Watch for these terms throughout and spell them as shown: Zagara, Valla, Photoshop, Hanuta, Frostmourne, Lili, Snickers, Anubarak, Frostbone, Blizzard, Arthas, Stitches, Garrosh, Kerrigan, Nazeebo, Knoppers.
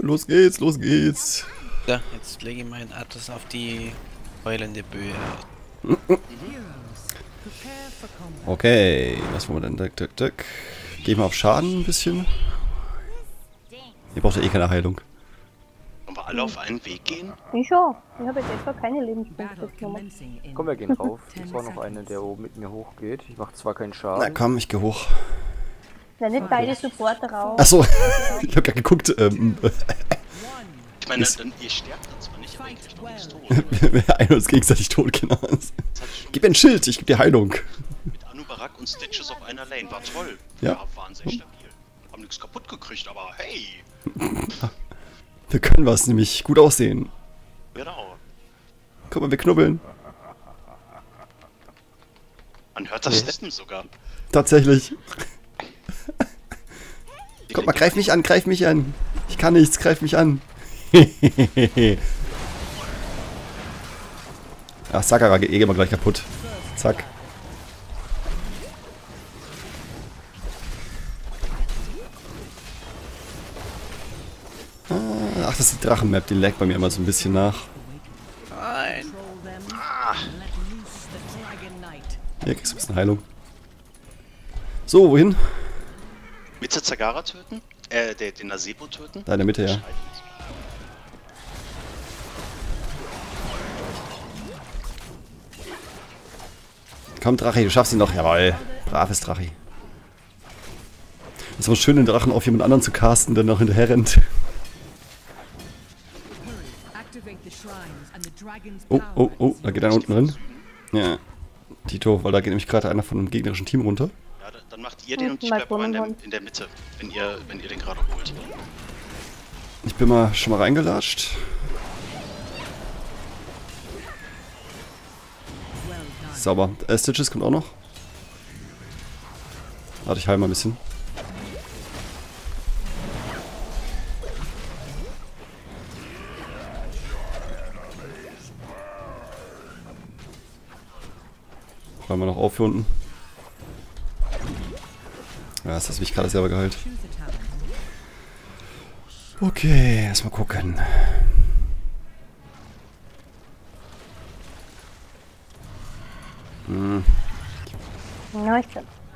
Los geht's, los geht's. Ja, jetzt lege ich meinen Arthas auf die heulende Böe. Okay, was wollen wir denn? Tick, tick, tick. Gehen wir auf Schaden ein bisschen. Ihr braucht ja eh keine Heilung. Wollen wir alle auf einen Weg gehen? Ich schon. Ich habe jetzt etwa keine Lebenspunkte. Komm, wir gehen rauf. Ich war noch einer, der oben mit mir hochgeht. Ich mache zwar keinen Schaden. Na komm, ich gehe hoch. Na, nicht beide Supporter rauf. Achso, ich habe gerade geguckt. Ich meine, dann, ihr sterbt dann zwar nicht, aber ihr sterbt nicht tot. Wir heilen uns gegenseitig tot, genau. Gib mir ein Schild, ich gebe dir Heilung. Mit Anubarak und Stitches auf einer Lane, war toll. Ja, waren sehr stabil. Haben nichts kaputt gekriegt, aber hey. Wir können was, nämlich gut aussehen. Genau. Guck mal, wir knubbeln. Man hört das Steppen sogar. Tatsächlich. Guck mal, greif mich an, greif mich an. Ich kann nichts, greif mich an. Ach, Zagara geht eh immer gleich kaputt. Zack. Ach, das ist die Drachenmap, die laggt bei mir immer so ein bisschen nach. Nein. Hier kriegst du ein bisschen Heilung. So, wohin? Willst du Zagara töten? Den Nazeebo töten? Da in der Mitte, ja. Komm, Drachi, du schaffst ihn doch. Jawoll. Braves Drachi. Es ist aber schön, den Drachen auf jemand anderen zu casten, der noch hinterher rennt. Oh, oh, oh, da geht einer unten drin. Ja. Tito, weil da geht nämlich gerade einer von einem gegnerischen Team runter. Ja, dann macht ihr den und ich bleib mal in der Mitte, wenn ihr den gerade holt. Ich bin mal schon mal reingelatscht. Sauber. Stitches kommt auch noch. Warte, ich heile mal ein bisschen. Räumen wir noch auf hier unten. Ja, das hast du mich gerade selber geheilt. Okay, erstmal gucken. Hm.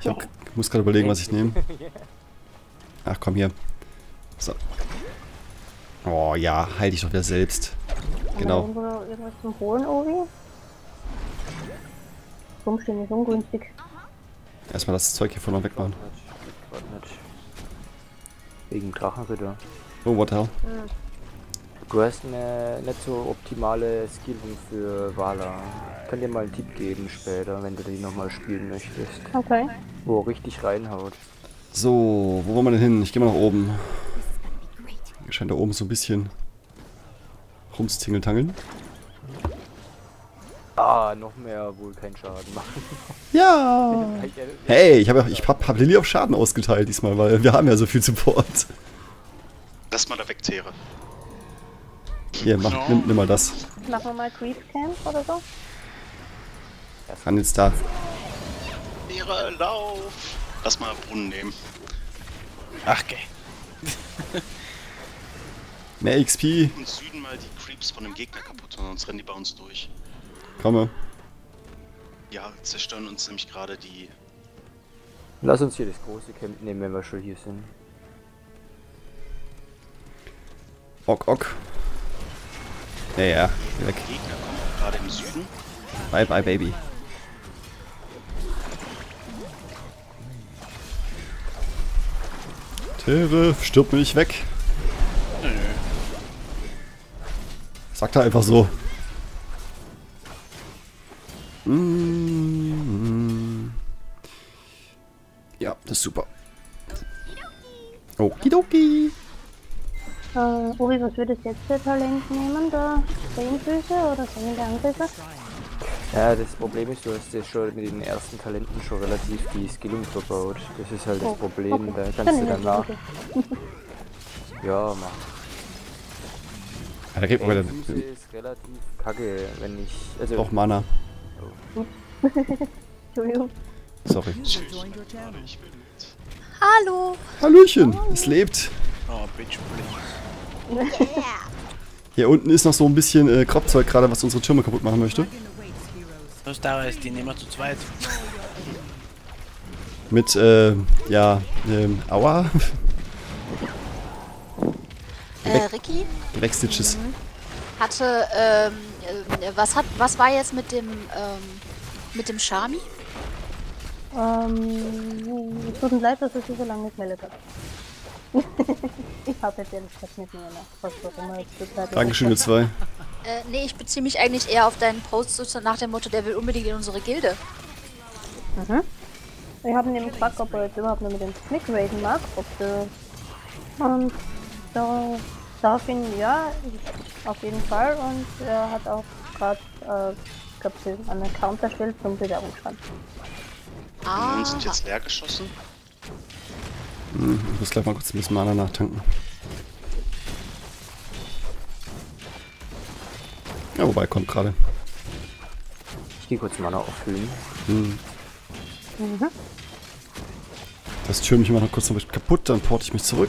Ich muss gerade überlegen, was ich nehme. Ach komm, hier. So. Oh ja, heil dich doch wieder selbst. Genau. Irgendwas zum Holen, Obi? Rumstehen ist ungünstig. Erstmal das Zeug hier vorne wegmachen. Wegen Drachen wieder. Oh, what the hell? Du hast eine nicht so optimale Skillung für Valla. Ich kann dir mal einen Tipp geben später, wenn du die nochmal spielen möchtest. Okay. Wo richtig reinhaut. So, wo wollen wir denn hin? Ich gehe mal nach oben. Hier scheint da oben so ein bisschen rumstingeltangeln. Ah, noch mehr wohl keinen Schaden machen. Ja! Hey, ich hab Lili auf Schaden ausgeteilt diesmal, weil wir haben ja so viel Support. Lass mal da wegzehre. Hier, nimm mal das. Machen wir mal Creep Camp oder so? Kann jetzt da. Leere Lauf! Lass mal Brunnen nehmen. Ach, okay. Mehr XP. Im Süden mal die Creeps von dem Gegner kaputt, sonst rennen die bei uns durch. Komme. Ja, zerstören uns nämlich gerade die. Lass uns hier das große Camp nehmen, wenn wir schon hier sind. Ok, ok. Ja, ja, weg. Die Gegner kommen gerade im Süden. Bye bye Baby. Tere, stirb mich weg. Nö. Sagt er einfach so. Mm-hmm. Ja, das ist super. Okidoki. Uri, was würdest du jetzt für Talent nehmen? Da Sehnsüße oder Sehnsüße? Ja, das Problem ist, du hast ja schon mit den ersten Talenten schon relativ die Skillung verbaut. Das ist halt das Problem, okay. Da kannst du danach. Ja, mach. Da geht man ist relativ kacke, wenn ich. Also auch Mana. Entschuldigung. Sorry. Hallo! Hallöchen! Es lebt! Oh, bitch, Yeah. Hier unten ist noch so ein bisschen Kropfzeug gerade, was unsere Türme kaputt machen möchte. Da ist die nehmen wir zu zweit. Mit, ja, aua. Ricky? Weg, Stitches. Hatte, was war jetzt mit dem Shami? Es tut mir leid, dass ich so lange nicht gemeldet habe. Ich habe jetzt ehrlich gesagt nicht mehr nach. Dankeschön, ihr zwei. Nee, ich beziehe mich eigentlich eher auf deinen Post nach dem Motto, der will unbedingt in unsere Gilde. Mhm. Ich habe nämlich gefragt, ob er jetzt überhaupt nur mit dem Snick raiden mag, ob der... Und so daraufhin, ja, auf jeden Fall. Und er hat auch gerade, ich glaube, einen Account erstellt zum Bewerbungsstand. Ah. Die sind jetzt leer geschossen. Ich muss gleich mal kurz ein bisschen Mana nachtanken. Ja, wobei, kommt gerade. Ich gehe kurz Mana auffüllen. Hm. Mhm. Das Türmchen mich immer noch kurz so ein bisschen kaputt, dann porte ich mich zurück.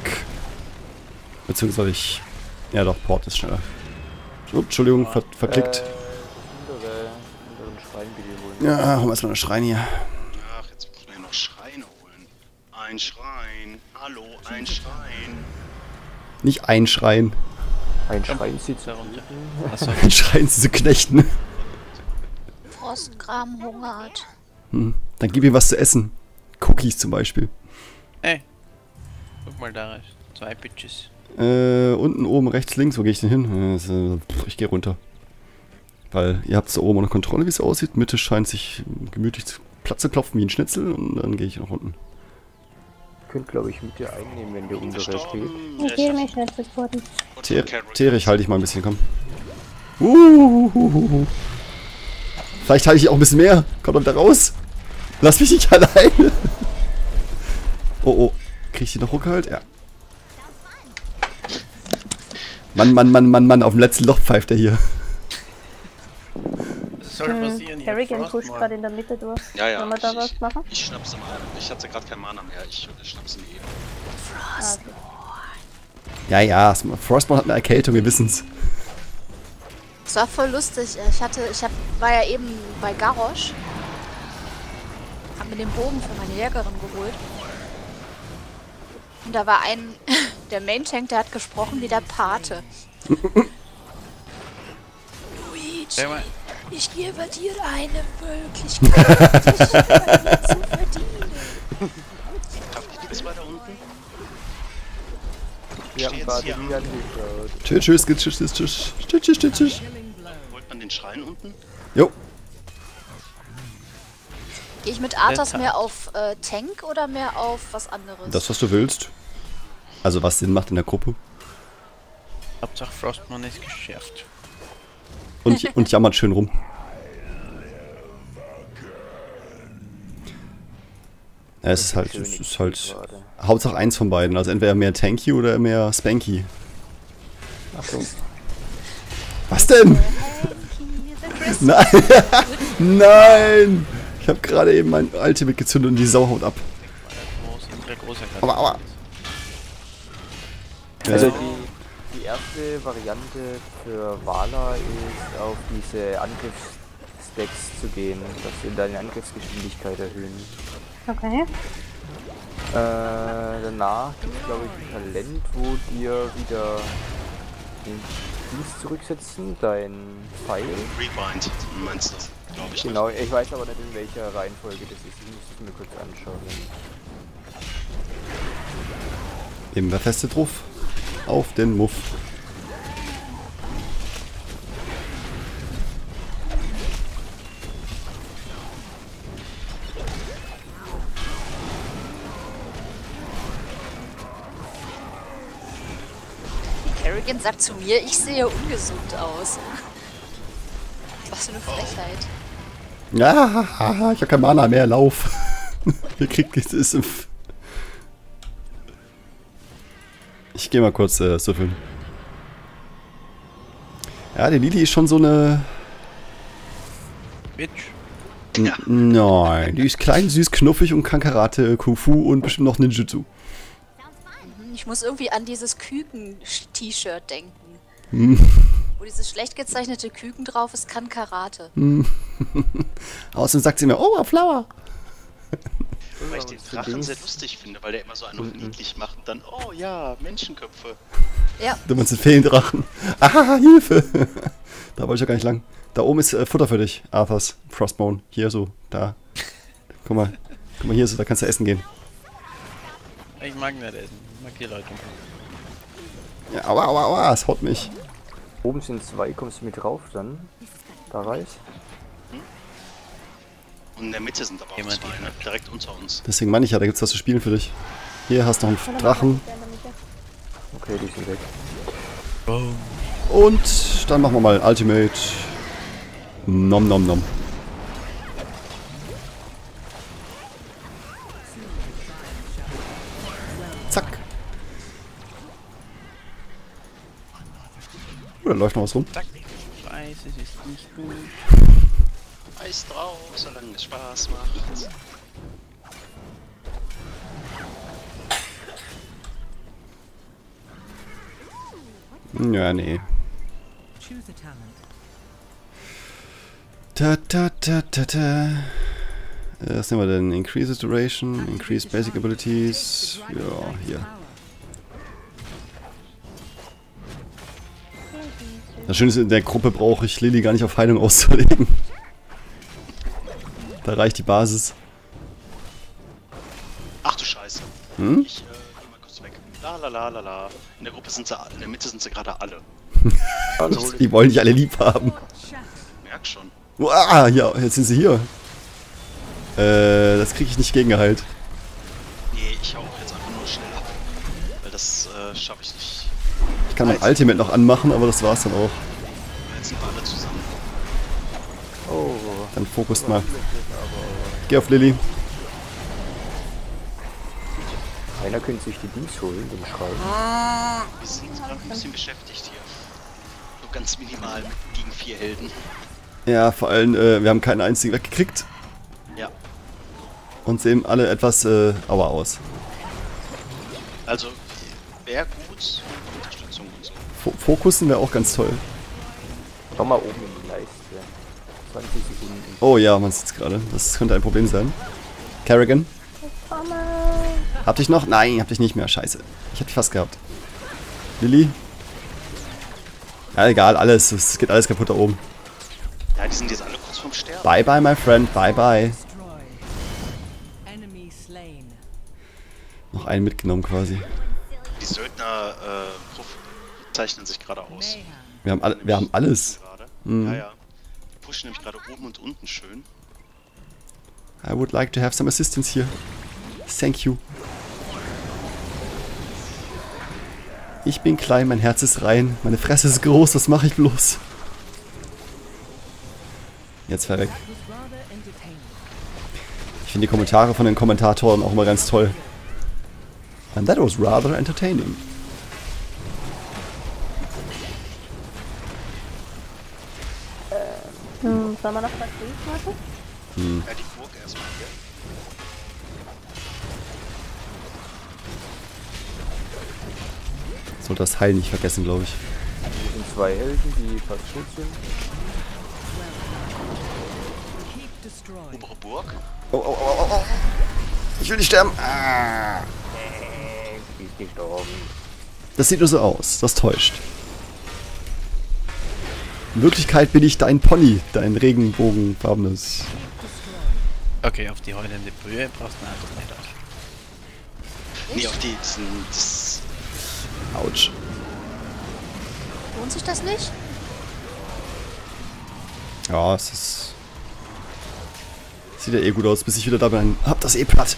Beziehungsweise ich... Ja doch, Port ist schneller. Ups, Entschuldigung, verklickt. Ja, haben wir erstmal einen Schrein hier. Ach, jetzt muss man ja noch Schreine holen. Ein Schrein. Hallo, ein Schrein. Nicht ein Schrein. Ein Schrein sitzt da runter. Ein Schrein zu Knechten. Frostgram hungert. Hm. Dann gib ihm was zu essen. Cookies zum Beispiel. Ey. Guck mal da rechts. Zwei Bitches. Unten, oben, rechts, links. Wo gehe ich denn hin? Ich gehe runter. Weil ihr habt es da oben ohne Kontrolle, wie es aussieht. Mitte scheint sich gemütlich zu Platz zu klopfen wie ein Schnitzel und dann gehe ich nach unten. Ihr könnt, glaube ich, mit dir einnehmen, wenn der unsere steht. Ich gehe mich schnell supporten. Terich, halte ich mal ein bisschen, komm. Vielleicht halte ich auch ein bisschen mehr. Kommt doch wieder raus. Lass mich nicht alleine. Oh, oh. Krieg ich die noch hochgehalten? Ja. Mann. Auf dem letzten Loch pfeift er hier. Das soll passieren hier. Kerrigan pusht gerade in der Mitte durch. Ja, ja. Sollen wir da was machen? Ich schnapp's mal. Ich hatte gerade keinen Mana mehr. Ich schnapp's nie. Frostmourne. Ja. Frostmourne hat eine Erkältung, wir wissen's. Das war voll lustig. Ich war ja eben bei Garrosh. Hab mir den Bogen für meine Jägerin geholt. Und da war ein... Der Main-Tank, der hat gesprochen wie der Pate. Luigi, ich gebe dir eine Möglichkeit, dich zu verdienen. Ist weiter unten? Ja, tschüss. Wollt man den Schrein unten? Jo. Gehe ich mit Arthas mehr auf Tank oder mehr auf was anderes? Das, was du willst. Also was Sinn macht in der Gruppe. Hauptsache Frostmourne ist geschärft. Und jammert schön rum. Ja, es ist halt Hauptsache eins von beiden. Also entweder mehr Tanky oder mehr Spanky. Ach so. Was denn? Nein! Nein! Ich habe gerade eben mein Ultimate gezündet und die Sau haut ab. Aber. Also die erste Variante für Valla ist, auf diese Angriffsstacks zu gehen, dass du deine Angriffsgeschwindigkeit erhöhen. Okay. Danach gibt es, glaube ich, ein Talent, wo dir wieder den Dienst zurücksetzen, dein Pfeil. Rebind, meinst du, glaube ich. Genau, ich weiß aber nicht, in welcher Reihenfolge das ist. Ich muss es mir kurz anschauen. Immer feste drauf. Auf den Muff. Kerrigan sagt zu mir, ich sehe ungesund aus. Was für eine Frechheit. Ja, ich habe kein Mana mehr, lauf. Ihr kriegt nichts. Ich gehe mal kurz süffeln. Ja, die Lili ist schon so eine... Bitch. Ja. Nein, die ist klein, süß, knuffig und kann Karate, Kung Fu und bestimmt noch Ninjutsu. Ich muss irgendwie an dieses Küken-T-Shirt denken. Wo dieses schlecht gezeichnete Küken drauf ist, kann Karate. Außerdem sagt sie mir, oh, a flower. Weil ich den Drachen sehr lustig finde, weil der immer so einen auf niedlich macht und dann, oh ja, Menschenköpfe. Ja. Du meinst den Feendrachen. Aha, Hilfe. Da wollte ich ja gar nicht lang. Da oben ist Futter für dich, Arthas. Frostbone. Hier so, da. Guck mal. Guck mal, hier so, da kannst du essen gehen. Ich mag nicht essen. Ich mag die Leute. Ja, aua, aua, aua, es haut mich. Oben sind zwei, kommst du mit drauf, dann? Da reicht. Und in der Mitte sind aber auch zwei, ne? Direkt unter uns. Deswegen meine ich ja, da gibt's was zu spielen für dich. Hier hast du noch einen Drachen. Okay, die sind weg. Und dann machen wir mal Ultimate. Nom nom nom. Zack. Oh, da läuft noch was rum. Zack. Scheiße, das ist nicht gut. Eis drauf, solange es Spaß macht. Ja, nee. Ta ta ta ta ta. Was nehmen wir denn? Increase Duration, Increase Basic Abilities. Ja, hier. Das Schöne ist, in der Gruppe brauche ich Lili gar nicht auf Heilung auszulegen. Da reicht die Basis. Ach du Scheiße. Hm? Ich geh mal kurz weg. La la la la la. In der Gruppe sind sie, in der Mitte sind sie gerade alle. Also, die wollen dich alle lieb haben. Merk schon. Uah, ja, jetzt sind sie hier. Das krieg ich nicht gegengeheilt. Nee, ich hau jetzt einfach nur schnell ab. Weil das schaffe ich nicht. Ich kann mein Ultimate noch anmachen, aber das war's dann auch. Jetzt sind wir alle zusammen. Oh. Dann fokust mal. Geh auf Lili. Einer könnte sich die Dings holen, den Schreiben. Wir sind gerade ein bisschen beschäftigt hier. Nur ganz minimal gegen 4 Helden. Ja, vor allem, wir haben keinen einzigen weggekriegt. Ja. Und sehen alle etwas auer aus. Also, wäre gut, Unterstützung und so. Fokussen wäre auch ganz toll. Schau mal oben in die Leiste. 20 Sekunden. Oh ja, man sieht's gerade. Das könnte ein Problem sein. Kerrigan? Hab dich noch? Nein, hab dich nicht mehr. Scheiße. Ich hätte dich fast gehabt. Lili? Ja, egal, alles. Es geht alles kaputt da oben. Ja, die sind jetzt alle kurz vorm Sterben. Bye bye, my friend. Bye bye. Noch einen mitgenommen quasi. Die Söldner zeichnen sich gerade aus. Wir haben alles. Mhm. Ja, ja. Pushen nämlich gerade oben und unten schön. I would like to have some assistance here. Thank you. Ich bin klein, mein Herz ist rein, meine Fresse ist groß, was mache ich bloß? Jetzt fahr weg. Ich finde die Kommentare von den Kommentatoren auch immer ganz toll. And that was rather entertaining. Sollen wir noch was sehen, Marco? Hm. Ja, die Burg erstmal hier. Ich sollte das Heil nicht vergessen, glaube ich. Hier sind zwei Helden, die fast tot sind. Obere Burg? Oh, oh, oh, oh, oh. Ich will nicht sterben. Ah. Die ist gestorben. Das sieht nur so aus. Das täuscht. In Wirklichkeit bin ich dein Pony, dein regenbogenfarbenes. Okay, auf die heulende Brühe brauchst du einen. Nee, auf die. Autsch. Lohnt sich das nicht? Ja, es ist. Sieht ja eh gut aus, bis ich wieder da bin. Hab das eh platt.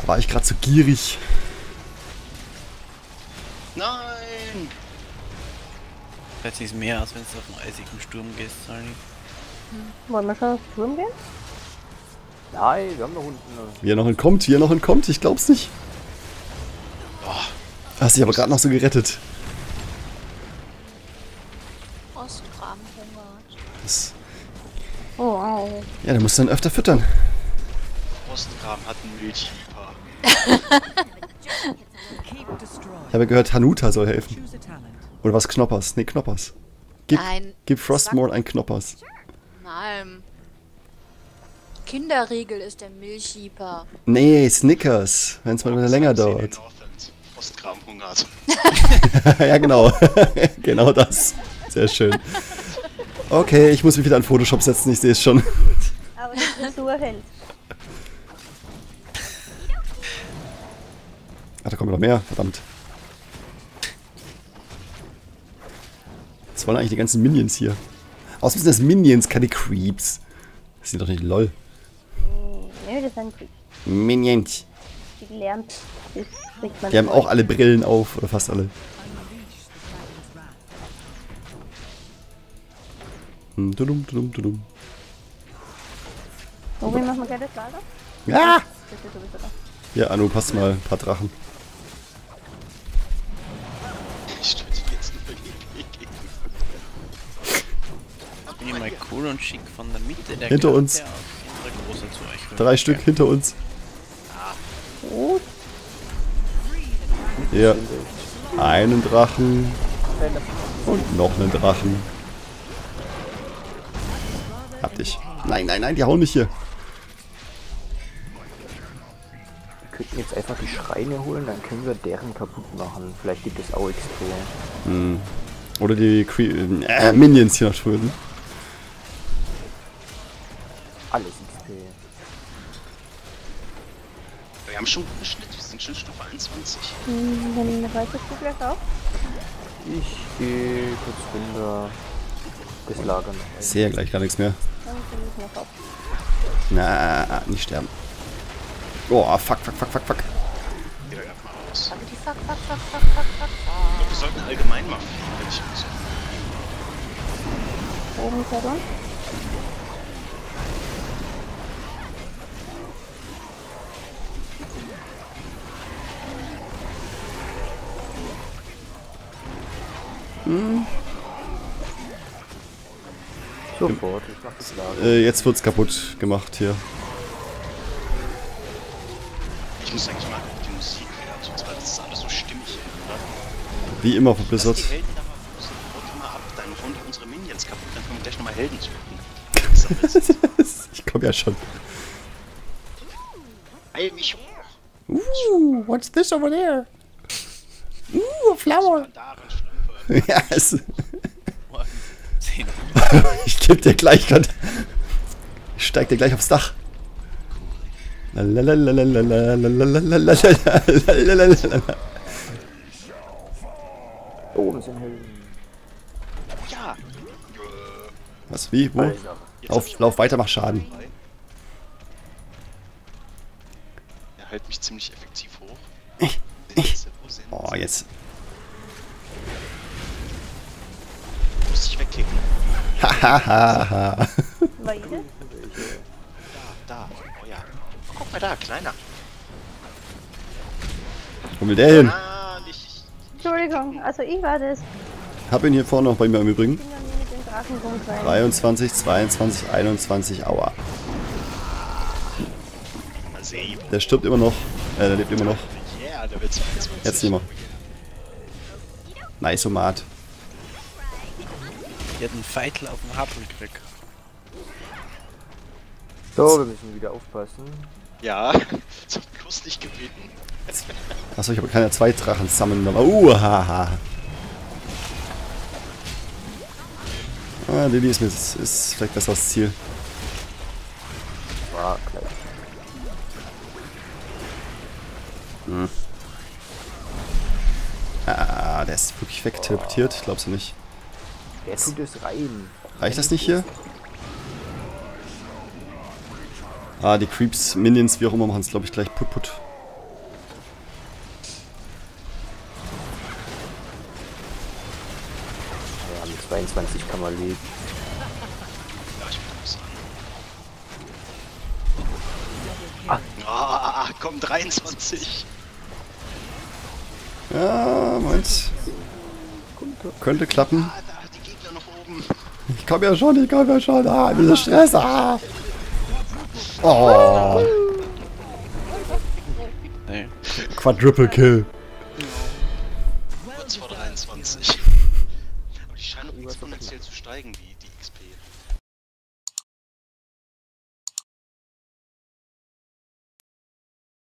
Da war ich gerade so gierig. Nein! Vielleicht sieht es mehr aus, wenn du auf einen eisigen Sturm gehst, sorry. Wollen wir schon auf den Sturm gehen? Nein, wir haben noch unten. Wie er noch entkommt, ich glaub's nicht. Oh, hast dich aber gerade noch so gerettet. Ostgraben hungert. Oh, au. Ja, du musst dann öfter füttern. Oh, Postenkram hat ein Milchviper. Ich habe gehört, Hanuta soll helfen. Oder was Knoppers? Nee, Knoppers. Gib Frostmourne ein Knoppers. Nein. Kinderriegel ist der Milchviper. Nee, Snickers, wenn es mal wieder länger dauert. Ja, genau. Genau das. Sehr schön. Okay, ich muss mich wieder an Photoshop setzen, ich sehe es schon. Aber die Frisur hin. Ah, da kommen noch mehr, verdammt. Was wollen eigentlich die ganzen Minions hier? Außerdem sind das Minions, keine Creeps. Das sind doch nicht LOL. Nö, das sind Creeps. Minions. Die gelernt. Die haben auch alle Brillen auf, oder fast alle. Dudum. Oh, wir machen gleich das Lager? Ja! Ja, Anu, passt mal, ein paar Drachen. Ich töte jetzt nur gegen. Jetzt bin ich mal cool und schick von der Mitte der hinter uns. Drei Stück hinter uns. Gut. Ja. Einen Drachen. Und noch einen Drachen. Hab dich. Nein, die hauen mich hier. Wir könnten jetzt einfach die Schreine holen, dann können wir deren kaputt machen. Vielleicht gibt es auch XP. Hm. Oder die Minions hier noch töten. Alles XP. Wir haben schon einen Schnitt, wir sind schon Stufe 21. Dann reißt du gleich auf? Ich gehe kurz runter. Das Lager. Ich sehe ja gleich gar nichts mehr. Na, nicht sterben. Oh, fuck. Jeder gab mal aus. Aber die fuck. Wir sollten allgemein machen, wenn ich muss. Oben ist er dann. Hm. Sofort, ich mach das Lager. Jetzt wird's kaputt gemacht hier. Ich muss eigentlich mal die Musik wieder abschalten, weil das ist alles so stimmig, oder? Wie immer von Blizzard. Lass die Helden aber mal ab, dann hauen die unsere Minions kaputt, dann können wir gleich nochmal Helden töten. Ich komm ja schon. Heil mich hoch! What's this over there? A flower! Ja, es... Ich geb dir gleich grad. Ich steig dir gleich aufs Dach. Oben sind Helden. Ja. Was? Wie? Wo? Lauf weiter, mach Schaden. Er hält mich ziemlich effektiv hoch. Oh, jetzt. Muss ich wegkicken. Hahaha. War jede? Da. Oh ja. Oh, guck mal da, kleiner. Wo will der hin? Entschuldigung, also ich war das. Hab ihn hier vorne noch bei mir im Übrigen. 23, 22, 21, aua. Der stirbt immer noch. Der lebt immer noch. Jetzt nicht mehr. Nice, Omat. Der hat einen Feitel auf dem Happel gekriegt. So, wir müssen wieder aufpassen. Ja, zum Schluss nicht gebeten. Achso, ich habe keine zwei Drachen sammeln, aber haha. Ah, Lili ist vielleicht besser das Ziel. War gleich. Hm. Ah, der ist wirklich wegteleportiert, ich glaub's ja nicht. Der tut es rein. Reicht das nicht hier? Ah, die Creeps, Minions, wie auch immer, machen es, glaube ich, gleich put. Ja, mit 22 kann man leben. Ah, komm, 23. Ja, meins. Könnte klappen. Ich komm ja schon. Ah, dieser Stress. Ah. Oh. Quadruple Kill. Kurz vor 23. Aber die scheinen exponentiell zu steigen, die XP.